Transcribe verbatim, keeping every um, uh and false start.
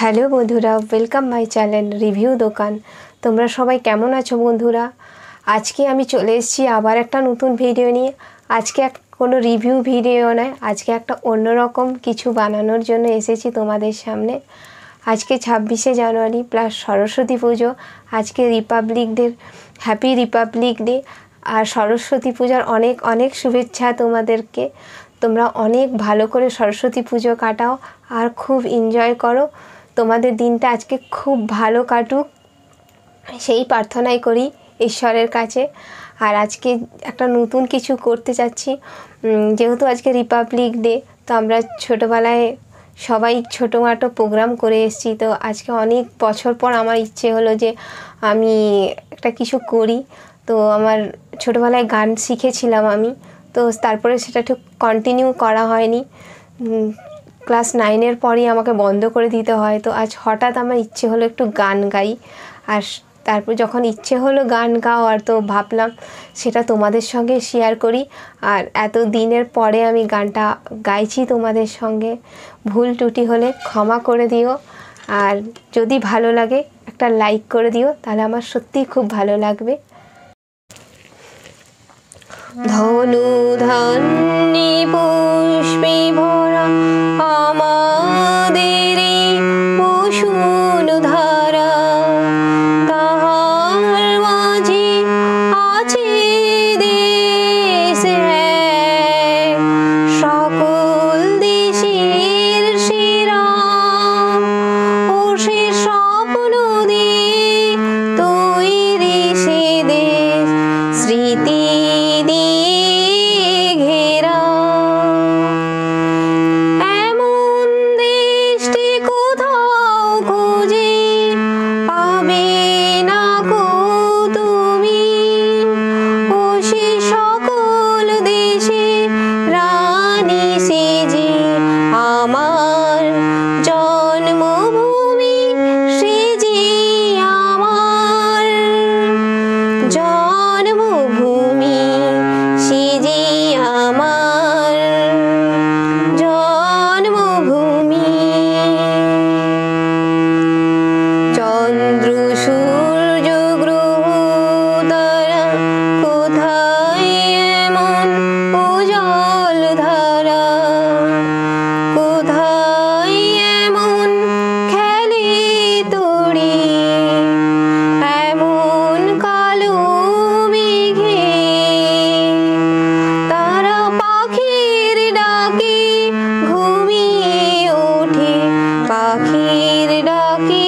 Hello बंधुरा welcome my channel review दोकान। तुम्हारा सबाई केमन आछो बंधुरा? आज के आमी चले एसेछि आबार एकटा नतून भिडियो निये। आज के कोनो रिव्यू भिडियो नय, आज के एकटा अन्य रकम किछु बानानोर जोन्नो एसेछि तोमादेर सामने। आज के छब्बीस जानुआरि प्लस सरस्वती पुजो, आज के republic day, happy republic day और सरस्वती पूजार अनेक अनेक शुभेच्छा तोमादेरके। तोमरा अनेक भालो करे सरस्वती पुजो काटाओ और खूब एनजय करो। तुम्हारे दिन आज के खूब भालो काटुक से ही प्रार्थनाई करी ईश्वर काछे। और आज के एक नतून किछु करते चाच्छि, जेहेतु आज के रिपाब्लिक डे तो आमरा छोटोबेलाय सबाई छोटोमाटो प्रोग्राम करे एसेछि। तो आज के अनेक बछर पर आमार इच्छे हलो जे आमी एकटा किछु करी। तो आमार छोटोबेलाय गान शिखेछिलाम आमी, तो तारपरे सेटा ठीक कन्टिन्यू करा हयनि। क्लास नाइनर पर ही आमाके बंद करे दीते हैं। तो आज हठात आमार इच्छे हलो एकटु गान गाई और तारपर जखन इच्छे हलो गान गाओयार तो भाबलाम सेटा तोमादेर संगे शेयर करी। और एत दिनेर परे आमी गानटा गाइछि तोमादेर संगे, भूल त्रुटि होले क्षमा करे दिओ। और जदि भालो लागे एकटा लाइक करे दिओ, ताहले आमार सत्यि खूब भालो लागबे। धनुधन्नि पुष्पे भरा आमादेर कुसुमधारा, ताहार माझे आछे देश एक, सकल देशेर सेरा। ओ से স্বপ্ন দিয়ে তৈরি সে দেশ, স্মৃতি कीर डाके।